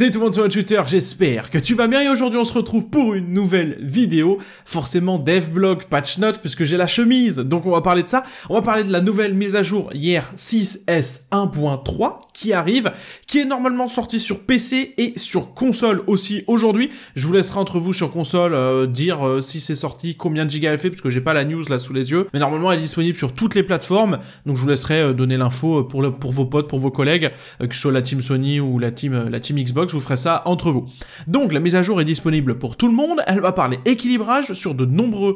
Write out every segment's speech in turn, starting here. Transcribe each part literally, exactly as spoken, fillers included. Salut tout le monde sur OneShooter, j'espère que tu vas bien et aujourd'hui on se retrouve pour une nouvelle vidéo, forcément devblog, patch note, puisque j'ai la chemise, donc on va parler de ça. On va parler de la nouvelle mise à jour Year six S un point trois qui arrive, qui est normalement sortie sur P C et sur console aussi aujourd'hui. Je vous laisserai entre vous sur console euh, dire euh, si c'est sorti, combien de gigas elle fait, parce que j'ai pas la news là sous les yeux, mais normalement elle est disponible sur toutes les plateformes, donc je vous laisserai euh, donner l'info pour, le, pour vos potes, pour vos collègues, euh, que ce soit la team Sony ou la team, euh, la team Xbox. Vous ferez ça entre vous. Donc la mise à jour est disponible pour tout le monde. Elle va parler équilibrage sur de nombreux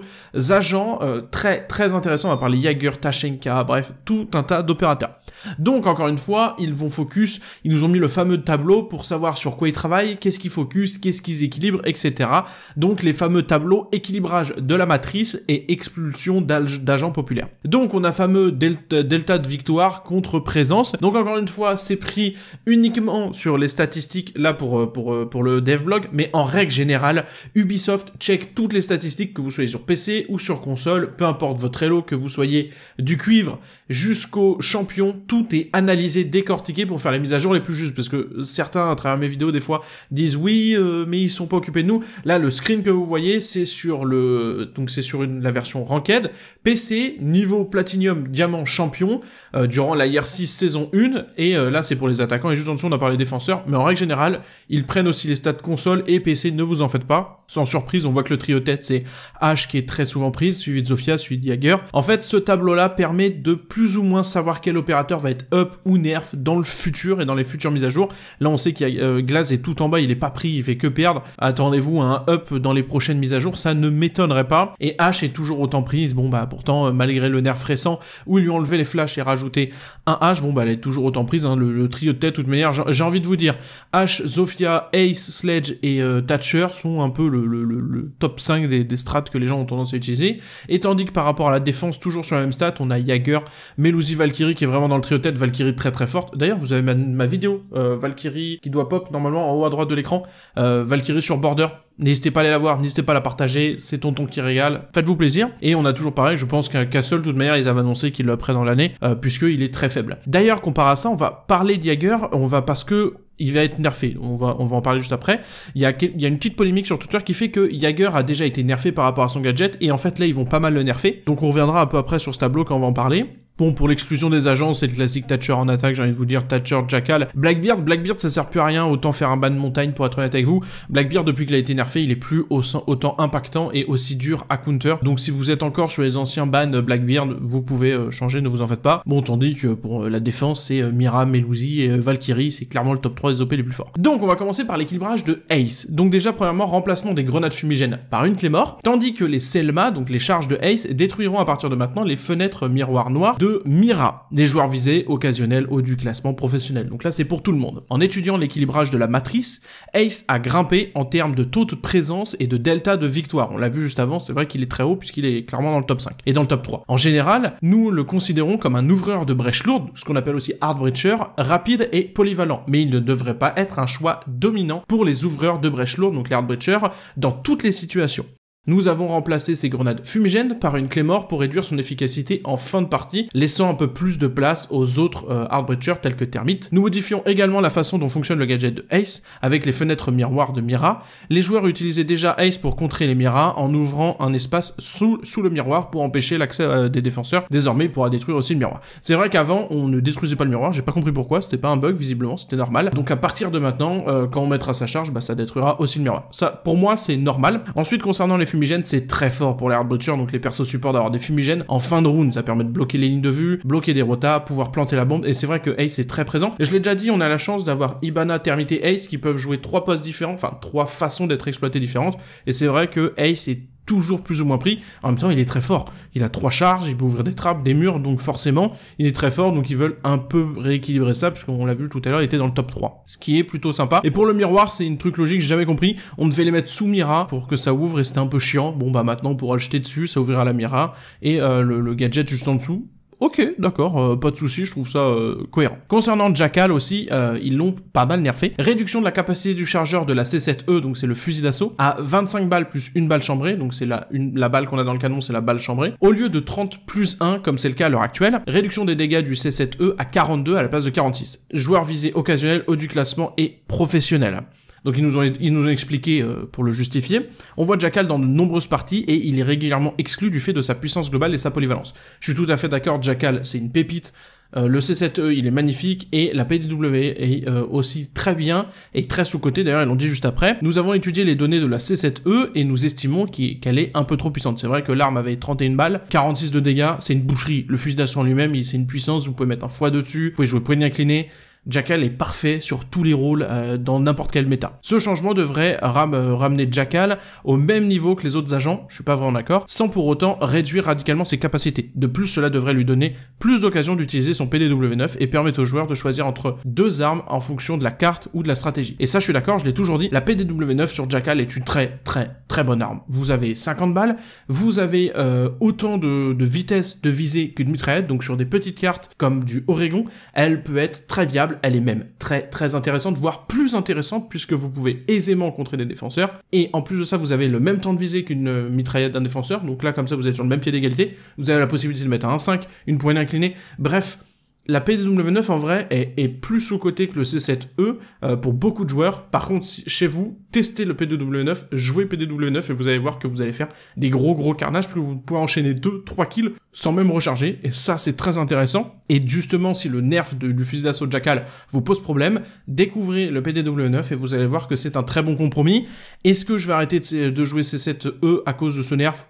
agents euh, très très intéressants. On va parler Jäger, Tachanka, bref tout un tas d'opérateurs. Donc encore une fois, ils vont focus. Ils nous ont mis le fameux tableau pour savoir sur quoi ils travaillent, qu'est-ce qu'ils focus, qu'est-ce qu'ils équilibrent, et cetera. Donc les fameux tableaux équilibrage de la matrice et expulsion d'agents populaires. Donc on a fameux delta, delta de victoire contre présence. Donc encore une fois, c'est pris uniquement sur les statistiques. Là pour, pour, pour le devblog, mais en règle générale, Ubisoft check toutes les statistiques, que vous soyez sur P C ou sur console, peu importe votre elo, que vous soyez du cuivre jusqu'au champion, tout est analysé, décortiqué pour faire les mises à jour les plus justes, parce que certains à travers mes vidéos des fois disent oui euh, mais ils sont pas occupés de nous. Là le screen que vous voyez c'est sur le donc c'est sur une, la version ranked P C, niveau platinum, diamant, champion, euh, durant la Year six saison un, et euh, là c'est pour les attaquants, et juste en dessous on a parlé défenseurs, mais en règle générale ils prennent aussi les stats console et P C, ne vous en faites pas. Sans surprise, on voit que le trio tête, c'est H qui est très souvent prise, suivi de Zofia, suivi de Jäger. En fait, ce tableau-là permet de plus ou moins savoir quel opérateur va être up ou nerf dans le futur et dans les futures mises à jour. Là, on sait qu'il y a euh, Glaz est tout en bas, il est pas pris, il fait que perdre. Attendez-vous à un up dans les prochaines mises à jour, ça ne m'étonnerait pas. Et H est toujours autant prise. Bon, bah, pourtant, euh, malgré le nerf récent où ils lui ont enlevé les flashs et rajouté un H, bon, bah, elle est toujours autant prise, hein, le, le trio de tête, de toute manière, j'ai envie de vous dire, H, Zofia, Ace, Sledge et euh, Thatcher sont un peu le, le, le, le top cinq des, des strats que les gens ont tendance à utiliser, et tandis que par rapport à la défense, toujours sur la même stat, on a Jäger, Melusi, Valkyrie qui est vraiment dans le trio tête, Valkyrie très très forte. D'ailleurs vous avez ma, ma vidéo euh, Valkyrie qui doit pop normalement en haut à droite de l'écran, euh, Valkyrie sur border. N'hésitez pas à aller la voir, n'hésitez pas à la partager, c'est tonton qui régale, faites-vous plaisir. Et on a toujours pareil, je pense qu'un Castle, de toute manière, ils avaient annoncé qu'ils le prennent dans l'année, euh, puisqu'il est très faible. D'ailleurs, comparé à ça, on va parler de Jäger, on va parce que il va être nerfé, on va, on va en parler juste après. Il y a, il y a une petite polémique sur Twitter qui fait que Jäger a déjà été nerfé par rapport à son gadget, et en fait là, ils vont pas mal le nerfer. Donc on reviendra un peu après sur ce tableau quand on va en parler. Bon, pour l'exclusion des agents, c'est le classique Thatcher en attaque, j'ai envie de vous dire, Thatcher, Jackal. Blackbeard, Blackbeard, ça sert plus à rien, autant faire un ban de montagne pour être honnête avec vous. Blackbeard, depuis qu'il a été nerfé, il est plus autant impactant et aussi dur à counter. Donc si vous êtes encore sur les anciens bans Blackbeard, vous pouvez changer, ne vous en faites pas. Bon, tandis que pour la défense, c'est Mira, Melusi et Valkyrie, c'est clairement le top trois des O P les plus forts. Donc on va commencer par l'équilibrage de Ace. Donc déjà, premièrement, remplacement des grenades fumigènes par une clé mort, tandis que les Selma, donc les charges de Ace, détruiront à partir de maintenant les fenêtres miroirs noirs de Mira, des joueurs visés occasionnels ou du classement professionnel. Donc là, c'est pour tout le monde. En étudiant l'équilibrage de la matrice, Ace a grimpé en termes de taux de présence et de delta de victoire. On l'a vu juste avant, c'est vrai qu'il est très haut puisqu'il est clairement dans le top cinq et dans le top trois. En général, nous le considérons comme un ouvreur de brèche lourde, ce qu'on appelle aussi hard breacher, rapide et polyvalent. Mais il ne devrait pas être un choix dominant pour les ouvreurs de brèche lourde, donc les hard breachers, dans toutes les situations. Nous avons remplacé ces grenades fumigènes par une clé mort pour réduire son efficacité en fin de partie, laissant un peu plus de place aux autres euh, hard breachers tels que Termite. Nous modifions également la façon dont fonctionne le gadget de Ace, avec les fenêtres miroirs de Mira. Les joueurs utilisaient déjà Ace pour contrer les Mira en ouvrant un espace sous, sous le miroir pour empêcher l'accès euh, des défenseurs. Désormais, il pourra détruire aussi le miroir. C'est vrai qu'avant, on ne détruisait pas le miroir, j'ai pas compris pourquoi, c'était pas un bug, visiblement, c'était normal. Donc à partir de maintenant, euh, quand on mettra sa charge, bah, ça détruira aussi le miroir. Ça, pour moi, c'est normal. Ensuite, concernant les fumigènes, c'est très fort pour les hard breachers, donc les persos supports d'avoir des fumigènes en fin de round, ça permet de bloquer les lignes de vue, bloquer des rotas, pouvoir planter la bombe, et c'est vrai que Ace est très présent. Et je l'ai déjà dit, on a la chance d'avoir Hibana, Termite et Ace qui peuvent jouer trois postes différents, enfin trois façons d'être exploitées différentes, et c'est vrai que Ace est toujours plus ou moins pris. En même temps, il est très fort. Il a trois charges, il peut ouvrir des trappes, des murs, donc forcément, il est très fort, donc ils veulent un peu rééquilibrer ça, puisqu'on l'a vu tout à l'heure, il était dans le top trois. Ce qui est plutôt sympa. Et pour le miroir, c'est une truc logique, j'ai jamais compris. On devait les mettre sous Mira pour que ça ouvre et c'était un peu chiant. Bon, bah maintenant, on pourra le jeter dessus, ça ouvrira la Mira, et euh, le, le gadget juste en dessous. Ok, d'accord, euh, pas de souci, je trouve ça euh, cohérent. Concernant Jackal aussi, euh, ils l'ont pas mal nerfé. Réduction de la capacité du chargeur de la C sept E, donc c'est le fusil d'assaut, à vingt-cinq balles plus une balle chambrée, donc c'est la, la balle qu'on a dans le canon, c'est la balle chambrée, au lieu de trente plus un, comme c'est le cas à l'heure actuelle. Réduction des dégâts du C sept E à quarante-deux à la place de quarante-six. Joueur visé occasionnel, haut du classement et professionnel. Donc ils nous ont, ils nous ont expliqué euh, pour le justifier. On voit Jackal dans de nombreuses parties et il est régulièrement exclu du fait de sa puissance globale et sa polyvalence. Je suis tout à fait d'accord, Jackal c'est une pépite. Euh, le C sept E il est magnifique et la P D W est euh, aussi très bien et très sous-cotée, d'ailleurs ils l'ont dit juste après. Nous avons étudié les données de la C sept E et nous estimons qu'elle est un peu trop puissante. C'est vrai que l'arme avait trente et une balles, quarante-six de dégâts, c'est une boucherie. Le fusil d'assaut en lui-même c'est une puissance, vous pouvez mettre un fois dessus, vous pouvez jouer poignée inclinée. Jackal est parfait sur tous les rôles euh, dans n'importe quel méta. Ce changement devrait ram euh, ramener Jackal au même niveau que les autres agents, je suis pas vraiment d'accord, sans pour autant réduire radicalement ses capacités. De plus, cela devrait lui donner plus d'occasions d'utiliser son P D W neuf et permettre aux joueurs de choisir entre deux armes en fonction de la carte ou de la stratégie. Et ça, je suis d'accord, je l'ai toujours dit, la P D W neuf sur Jackal est une très très très bonne arme. Vous avez cinquante balles, vous avez euh, autant de, de vitesse de visée qu'une mitraillette, donc sur des petites cartes comme du Oregon, elle peut être très viable. Elle est même très très intéressante, voire plus intéressante, puisque vous pouvez aisément contrer des défenseurs, et en plus de ça vous avez le même temps de visée qu'une mitraillette d'un défenseur, donc là comme ça vous êtes sur le même pied d'égalité, vous avez la possibilité de mettre un un cinq, une poignée inclinée, bref, la P D W neuf en vrai est, est plus sous-cotée que le C sept E euh, pour beaucoup de joueurs. Par contre, si, chez vous, testez le P D W neuf, jouez P D W neuf et vous allez voir que vous allez faire des gros gros carnages, parce que vous pouvez enchaîner deux trois kills sans même recharger, et ça c'est très intéressant. Et justement, si le nerf de, du fusil d'assaut Jackal vous pose problème, découvrez le P D W neuf et vous allez voir que c'est un très bon compromis. Est-ce que je vais arrêter de, de jouer C sept E à cause de ce nerf?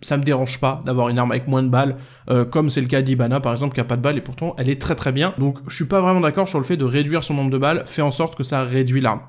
Ça me dérange pas d'avoir une arme avec moins de balles, euh, comme c'est le cas d'Hibana par exemple, qui a pas de balles et pourtant elle est très très bien. Donc je suis pas vraiment d'accord sur le fait de réduire son nombre de balles, fait en sorte que ça réduit l'arme.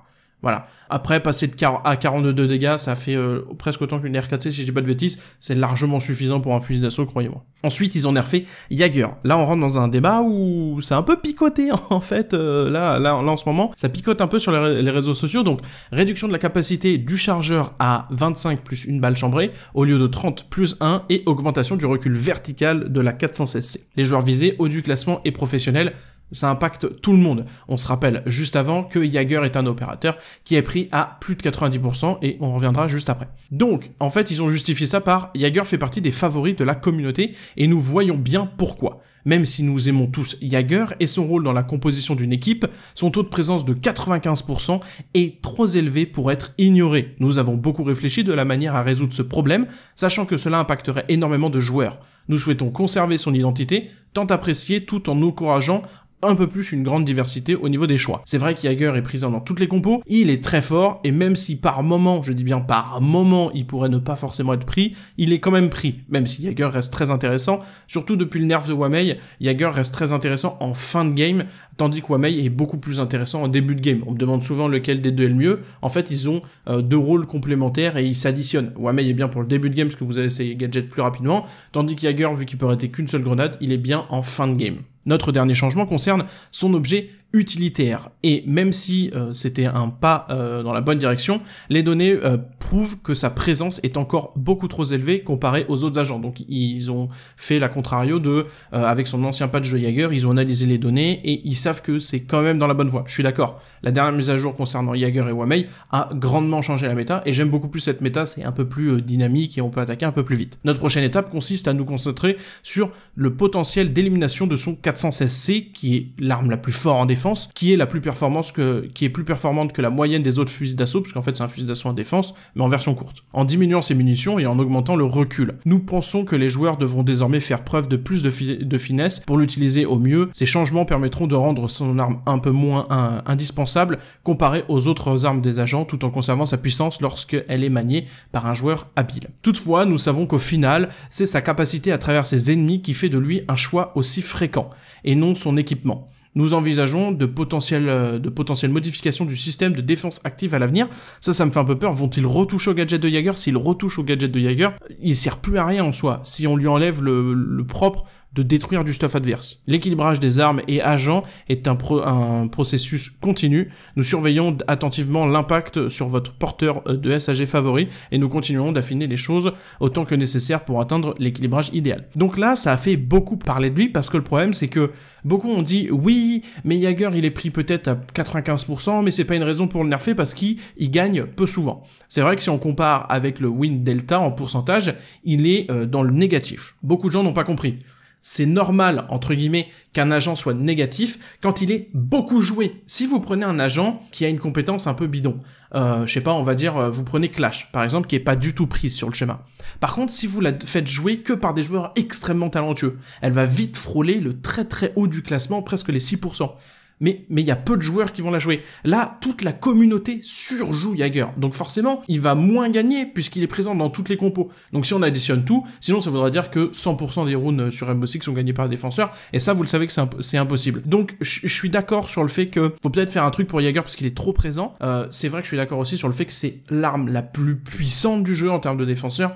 Voilà. Après, passer de quarante à quarante-deux de dégâts, ça fait euh, presque autant qu'une R quatre C, si je dis pas de bêtises. C'est largement suffisant pour un fusil d'assaut, croyez-moi. Ensuite, ils ont nerfé Jäger. Là, on rentre dans un débat où c'est un peu picoté, en fait. Euh, là, là, là, en ce moment, ça picote un peu sur les, les réseaux sociaux. Donc, réduction de la capacité du chargeur à vingt-cinq plus une balle chambrée, au lieu de trente plus un, et augmentation du recul vertical de la quatre cent seize C. Les joueurs visés, haut du classement et professionnels, ça impacte tout le monde. On se rappelle juste avant que Jäger est un opérateur qui est pris à plus de quatre-vingt-dix pour cent et on reviendra juste après. Donc, en fait, ils ont justifié ça par « Jäger fait partie des favoris de la communauté et nous voyons bien pourquoi ». Même si nous aimons tous Jäger et son rôle dans la composition d'une équipe, son taux de présence de quatre-vingt-quinze pour cent est trop élevé pour être ignoré. Nous avons beaucoup réfléchi de la manière à résoudre ce problème, sachant que cela impacterait énormément de joueurs. Nous souhaitons conserver son identité, tant appréciée, tout en encourageant un peu plus une grande diversité au niveau des choix. C'est vrai que Jäger est présent dans toutes les compos, il est très fort, et même si par moment, je dis bien par moment, il pourrait ne pas forcément être pris, il est quand même pris, même si Jäger reste très intéressant, surtout depuis le nerf de Wamai, Jäger reste très intéressant en fin de game, tandis que Wamai est beaucoup plus intéressant en début de game. On me demande souvent lequel des deux est le mieux, en fait ils ont euh, deux rôles complémentaires et ils s'additionnent. Wamai est bien pour le début de game, parce que vous allez essayer gadget plus rapidement, tandis que Jäger, vu qu'il peut arrêter qu'une seule grenade, il est bien en fin de game. Notre dernier changement concerne son objet utilitaire, et même si euh, c'était un pas euh, dans la bonne direction, les données euh, prouvent que sa présence est encore beaucoup trop élevée comparée aux autres agents. Donc ils ont fait la contrario de, euh, avec son ancien patch de Jäger, ils ont analysé les données et ils savent que c'est quand même dans la bonne voie. Je suis d'accord, la dernière mise à jour concernant Jäger et Wamai a grandement changé la méta, et j'aime beaucoup plus cette méta, c'est un peu plus euh, dynamique et on peut attaquer un peu plus vite. Notre prochaine étape consiste à nous concentrer sur le potentiel d'élimination de son quatre cent seize C, qui est l'arme la plus forte en défense, qui est la plus performance que, qui est plus performante que la moyenne des autres fusils d'assaut, parce qu'en fait c'est un fusil d'assaut en défense, mais en version courte, en diminuant ses munitions et en augmentant le recul. Nous pensons que les joueurs devront désormais faire preuve de plus de, fi de finesse pour l'utiliser au mieux. Ces changements permettront de rendre son arme un peu moins un, indispensable comparée aux autres armes des agents, tout en conservant sa puissance lorsqu'elle est maniée par un joueur habile. Toutefois, nous savons qu'au final, c'est sa capacité à travers ses ennemis qui fait de lui un choix aussi fréquent, et non son équipement. Nous envisageons de potentielles, de potentielles modifications du système de défense active à l'avenir. Ça, ça me fait un peu peur. Vont-ils retoucher au gadget de Jäger? S'ils retouchent au gadget de Jäger, il sert plus à rien en soi. Si on lui enlève le, le propre de détruire du stuff adverse. L'équilibrage des armes et agents est un, pro un processus continu. Nous surveillons attentivement l'impact sur votre porteur de S A G favori et nous continuons d'affiner les choses autant que nécessaire pour atteindre l'équilibrage idéal. Donc là, ça a fait beaucoup parler de lui parce que le problème, c'est que beaucoup ont dit oui, mais Jäger, il est pris peut-être à quatre-vingt-quinze pour cent, mais c'est pas une raison pour le nerfer parce qu'il gagne peu souvent. C'est vrai que si on compare avec le win delta en pourcentage, il est euh, dans le négatif. Beaucoup de gens n'ont pas compris. C'est normal, entre guillemets, qu'un agent soit négatif quand il est beaucoup joué. Si vous prenez un agent qui a une compétence un peu bidon, euh, je sais pas, on va dire, vous prenez Clash, par exemple, qui est pas du tout prise sur le schéma. Par contre, si vous la faites jouer que par des joueurs extrêmement talentueux, elle va vite frôler le très très haut du classement, presque les six pour cent. Mais mais il y a peu de joueurs qui vont la jouer. Là, toute la communauté surjoue Jäger. Donc forcément, il va moins gagner puisqu'il est présent dans toutes les compos. Donc si on additionne tout, sinon ça voudra dire que cent pour cent des rounds sur Rainbow Six sont gagnés par les défenseurs. Et ça, vous le savez que c'est imp impossible. Donc je suis d'accord sur le fait que faut peut-être faire un truc pour Jäger parce qu'il est trop présent. Euh, c'est vrai que je suis d'accord aussi sur le fait que c'est l'arme la plus puissante du jeu en termes de défenseurs.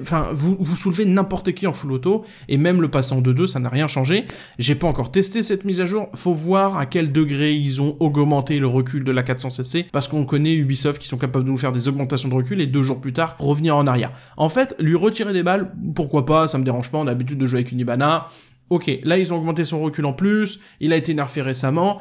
Enfin, vous vous soulevez n'importe qui en full auto et même le passant deux deux, ça n'a rien changé. J'ai pas encore testé cette mise à jour. Faut voir à quel degré ils ont augmenté le recul de la quatre cents C C, parce qu'on connaît Ubisoft qui sont capables de nous faire des augmentations de recul et deux jours plus tard, revenir en arrière. En fait, lui retirer des balles, pourquoi pas, ça me dérange pas, on a l'habitude de jouer avec une Hibana. Ok, là ils ont augmenté son recul en plus, il a été nerfé récemment,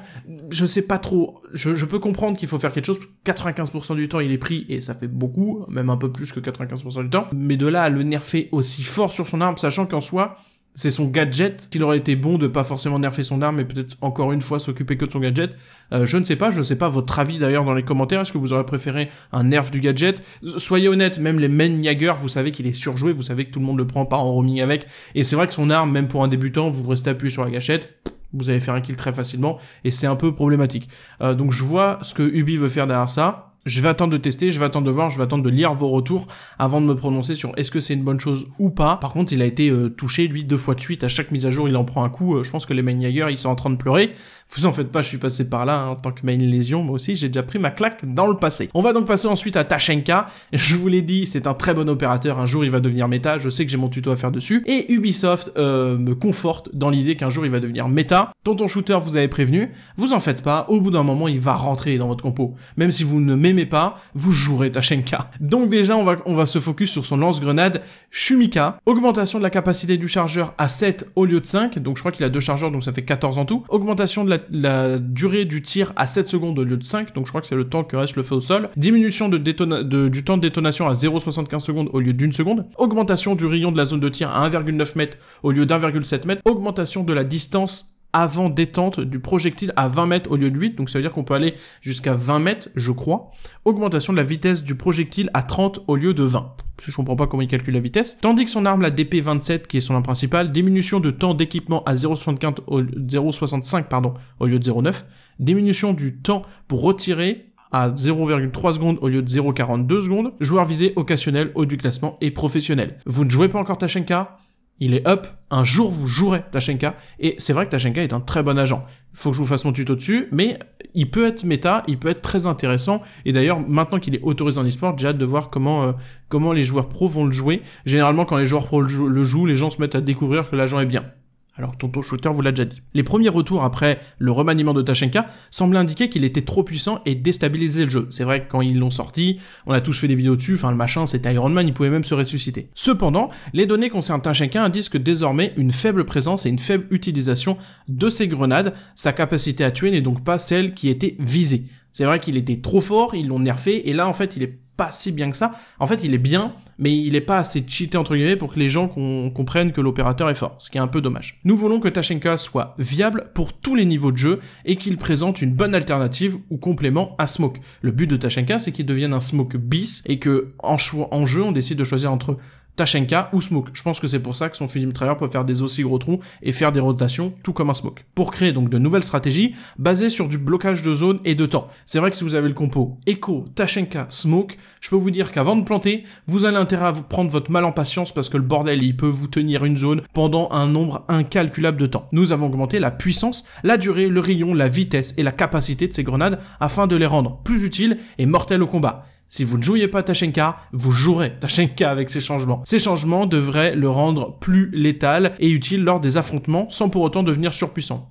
je sais pas trop, je, je peux comprendre qu'il faut faire quelque chose, quatre-vingt-quinze pour cent du temps il est pris, et ça fait beaucoup, même un peu plus que quatre-vingt-quinze pour cent du temps, mais de là à le nerfer aussi fort sur son arme, sachant qu'en soi, c'est son gadget, qu'il aurait été bon de pas forcément nerfer son arme et peut-être encore une fois s'occuper que de son gadget. Euh, je ne sais pas, je ne sais pas votre avis d'ailleurs dans les commentaires. Est-ce que vous aurez préféré un nerf du gadget? Soyez honnête, même les main Jäger, vous savez qu'il est surjoué, vous savez que tout le monde le prend, part en roaming avec. Et c'est vrai que son arme, même pour un débutant, vous restez appuyé sur la gâchette, vous allez faire un kill très facilement et c'est un peu problématique. Euh, donc je vois ce que Ubi veut faire derrière ça. Je vais attendre de tester, je vais attendre de voir, je vais attendre de lire vos retours avant de me prononcer sur est-ce que c'est une bonne chose ou pas. Par contre, il a été euh, touché, lui, deux fois de suite. À chaque mise à jour, il en prend un coup. Euh, je pense que les main Jäger, ils sont en train de pleurer. Vous en faites pas, je suis passé par là hein, en tant que main lésion. Moi aussi, j'ai déjà pris ma claque dans le passé. On va donc passer ensuite à Tachanka. Je vous l'ai dit, c'est un très bon opérateur. Un jour, il va devenir méta. Je sais que j'ai mon tuto à faire dessus. Et Ubisoft euh, me conforte dans l'idée qu'un jour, il va devenir méta. Tonton Shooter, vous avez prévenu. Vous en faites pas. Au bout d'un moment, il va rentrer dans votre compo. Même si vous ne m'aimez pas, vous jouerez Tachanka. Donc déjà, on va, on va se focus sur son lance-grenade Shumika. Augmentation de la capacité du chargeur à sept au lieu de cinq. Donc je crois qu'il a deux chargeurs, donc ça fait quatorze en tout. Augmentation de la, la durée du tir à sept secondes au lieu de cinq. Donc je crois que c'est le temps que reste le feu au sol. Diminution de détona de, du temps de détonation à zéro virgule soixante-quinze secondes au lieu d'une seconde. Augmentation du rayon de la zone de tir à un virgule neuf mètres au lieu d'un virgule sept mètres. Augmentation de la distance avant détente du projectile à vingt mètres au lieu de huit, donc ça veut dire qu'on peut aller jusqu'à vingt mètres, je crois. Augmentation de la vitesse du projectile à trente au lieu de vingt. Parce que je comprends pas comment il calcule la vitesse. Tandis que son arme, la D P vingt-sept, qui est son arme principale, diminution de temps d'équipement à zéro virgule soixante-cinq pardon, au lieu de zéro virgule neuf. Diminution du temps pour retirer à zéro virgule trois secondes au lieu de zéro virgule quarante-deux secondes. Joueur visé occasionnel, haut du classement et professionnel. Vous ne jouez pas encore Tachanka? Il est up, un jour vous jouerez Tachanka, et c'est vrai que Tachanka est un très bon agent. Faut que je vous fasse mon tuto dessus, mais il peut être méta, il peut être très intéressant, et d'ailleurs, maintenant qu'il est autorisé en e-sport, j'ai hâte de voir comment euh, comment les joueurs pros vont le jouer. Généralement, quand les joueurs pros le jouent, les gens se mettent à découvrir que l'agent est bien. Alors Tonton Shooter vous l'a déjà dit. Les premiers retours après le remaniement de Tachanka semblaient indiquer qu'il était trop puissant et déstabiliser le jeu. C'est vrai que quand ils l'ont sorti, on a tous fait des vidéos dessus, enfin le machin c'était Iron Man, il pouvait même se ressusciter. Cependant, les données concernant Tachanka indiquent que désormais une faible présence et une faible utilisation de ses grenades, sa capacité à tuer n'est donc pas celle qui était visée. C'est vrai qu'il était trop fort, ils l'ont nerfé, et là en fait il est pas si bien que ça. En fait il est bien, mais il est pas assez cheaté entre guillemets pour que les gens comprennent que l'opérateur est fort, ce qui est un peu dommage. Nous voulons que Tachanka soit viable pour tous les niveaux de jeu et qu'il présente une bonne alternative ou complément à Smoke. Le but de Tachanka c'est qu'il devienne un Smoke bis et que en, en jeu on décide de choisir entre Tachanka ou Smoke. Je pense que c'est pour ça que son fusil mitrailleur peut faire des aussi gros trous et faire des rotations, tout comme un Smoke. Pour créer donc de nouvelles stratégies basées sur du blocage de zone et de temps. C'est vrai que si vous avez le compo Echo, Tachanka, Smoke, je peux vous dire qu'avant de planter, vous allez intérêt à vous prendre votre mal en patience parce que le bordel, il peut vous tenir une zone pendant un nombre incalculable de temps. Nous avons augmenté la puissance, la durée, le rayon, la vitesse et la capacité de ces grenades afin de les rendre plus utiles et mortelles au combat. Si vous ne jouiez pas Tachanka, vous jouerez Tachanka avec ces changements. Ces changements devraient le rendre plus létal et utile lors des affrontements sans pour autant devenir surpuissant.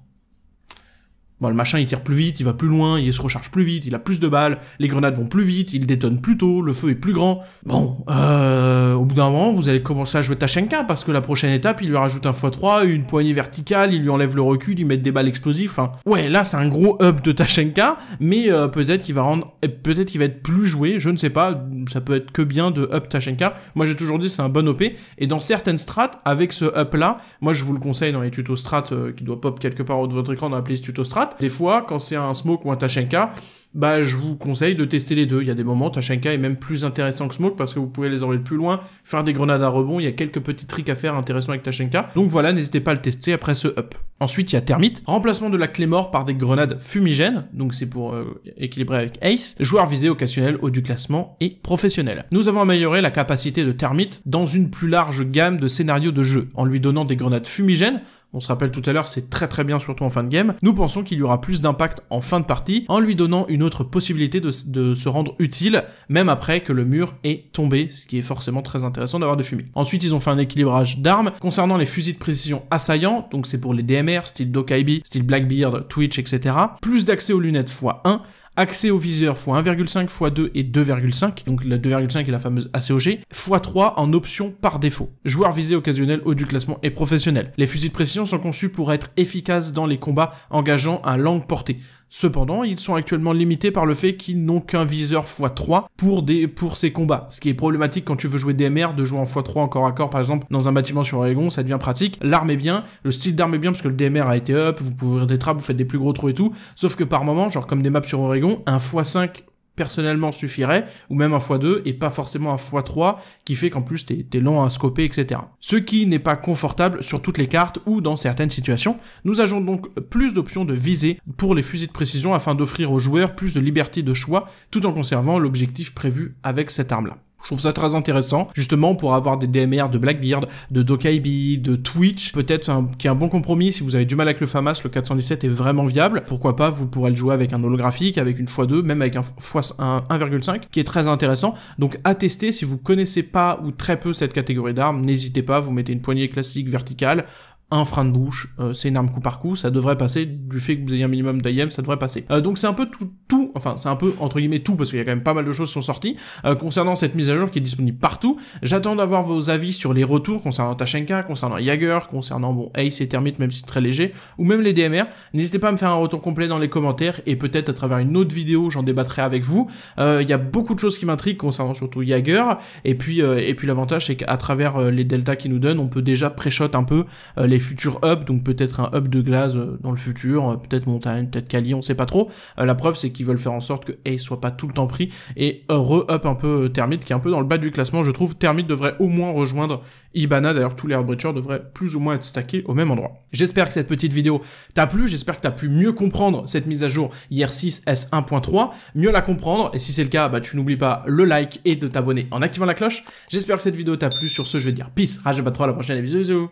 Bon, le machin il tire plus vite, il va plus loin, il se recharge plus vite, il a plus de balles, les grenades vont plus vite, il détonne plus tôt, le feu est plus grand. Bon, euh, au bout d'un moment, vous allez commencer à jouer Tachanka parce que la prochaine étape, il lui rajoute un fois trois, une poignée verticale, il lui enlève le recul, il met des balles explosives. Hein. Ouais, là c'est un gros up de Tachanka, mais euh, peut-être qu'il va rendre, peut-être qu'il va être plus joué, je ne sais pas, ça peut être que bien de up Tachanka. Moi j'ai toujours dit c'est un bon O P et dans certaines strats, avec ce up là, moi je vous le conseille dans les tutos strats euh, qui doit pop quelque part au haut de votre écran dans la playlist tuto strat. Des fois, quand c'est un Smoke ou un Tachanka, bah, je vous conseille de tester les deux. Il y a des moments, Tachanka est même plus intéressant que Smoke parce que vous pouvez les envoyer plus loin, faire des grenades à rebond. Il y a quelques petits tricks à faire intéressants avec Tachanka. Donc voilà, n'hésitez pas à le tester après ce up. Ensuite, il y a Termite. Remplacement de la clé mort par des grenades fumigènes. Donc c'est pour euh, équilibrer avec Ace. Joueur visé occasionnel, haut du classement et professionnel. Nous avons amélioré la capacité de Termite dans une plus large gamme de scénarios de jeu en lui donnant des grenades fumigènes. On se rappelle tout à l'heure, c'est très très bien, surtout en fin de game. Nous pensons qu'il y aura plus d'impact en fin de partie, en lui donnant une autre possibilité de, de se rendre utile, même après que le mur est tombé, ce qui est forcément très intéressant d'avoir de fumée. Ensuite, ils ont fait un équilibrage d'armes concernant les fusils de précision assaillants, donc c'est pour les D M R, style Dokkaebi, style Blackbeard, Twitch, et cetera. Plus d'accès aux lunettes fois un. Accès au viseur fois un virgule cinq, fois deux et deux virgule cinq, donc la deux virgule cinq est la fameuse A C O G, fois trois en option par défaut. Joueur visé occasionnel, haut du classement et professionnel. Les fusils de précision sont conçus pour être efficaces dans les combats engageant à longue portée. Cependant, ils sont actuellement limités par le fait qu'ils n'ont qu'un viseur fois trois pour, des, pour ces combats. Ce qui est problématique quand tu veux jouer D M R, de jouer en fois trois en corps à corps, par exemple, dans un bâtiment sur Oregon, ça devient pratique. L'arme est bien, le style d'arme est bien parce que le D M R a été up, vous pouvez ouvrir des trappes, vous faites des plus gros trous et tout. Sauf que par moment, genre comme des maps sur Oregon, un fois cinq personnellement suffirait, ou même un fois deux et pas forcément un fois trois, qui fait qu'en plus t'es lent à scoper, et cetera. Ce qui n'est pas confortable sur toutes les cartes ou dans certaines situations. Nous ajoutons donc plus d'options de visée pour les fusils de précision afin d'offrir aux joueurs plus de liberté de choix tout en conservant l'objectif prévu avec cette arme-là. Je trouve ça très intéressant, justement pour avoir des D M R de Blackbeard, de Dokkaebi, de Twitch, peut-être qui est un bon compromis. Si vous avez du mal avec le FAMAS, le quatre cent dix-sept est vraiment viable. Pourquoi pas, vous pourrez le jouer avec un holographique, avec une fois deux, même avec un fois un virgule cinq, qui est très intéressant. Donc à tester, si vous connaissez pas ou très peu cette catégorie d'armes, n'hésitez pas, vous mettez une poignée classique verticale, un frein de bouche, euh, c'est une arme coup par coup, ça devrait passer, du fait que vous ayez un minimum d'I M, ça devrait passer. Euh, donc c'est un peu tout, tout enfin c'est un peu entre guillemets tout, parce qu'il y a quand même pas mal de choses qui sont sorties, euh, concernant cette mise à jour qui est disponible partout. J'attends d'avoir vos avis sur les retours concernant Tachanka, concernant Jäger, concernant bon Ace et Termite, même si c'est très léger, ou même les D M R. N'hésitez pas à me faire un retour complet dans les commentaires, et peut-être à travers une autre vidéo, j'en débattrai avec vous. Il euh, y a beaucoup de choses qui m'intriguent, concernant surtout Jäger, et puis, euh, et puis l'avantage c'est qu'à travers euh, les deltas qu'ils nous donnent, on peut déjà pré-shot un peu euh, les futurs hubs, donc peut-être un hub de Glaz dans le futur, peut-être Montagne, peut-être Cali, on sait pas trop. La preuve c'est qu'ils veulent faire en sorte que Ace soit pas tout le temps pris et re-up un peu Termite qui est un peu dans le bas du classement, je trouve. Termite devrait au moins rejoindre Hibana, d'ailleurs tous les Airbreachers devraient plus ou moins être stackés au même endroit. J'espère que cette petite vidéo t'a plu, j'espère que t'as pu mieux comprendre cette mise à jour Year six S un point trois, mieux la comprendre, et si c'est le cas, bah tu n'oublies pas le like et de t'abonner en activant la cloche. J'espère que cette vidéo t'a plu, sur ce je vais te dire peace, rage pas trop, à la prochaine et bisous bisous.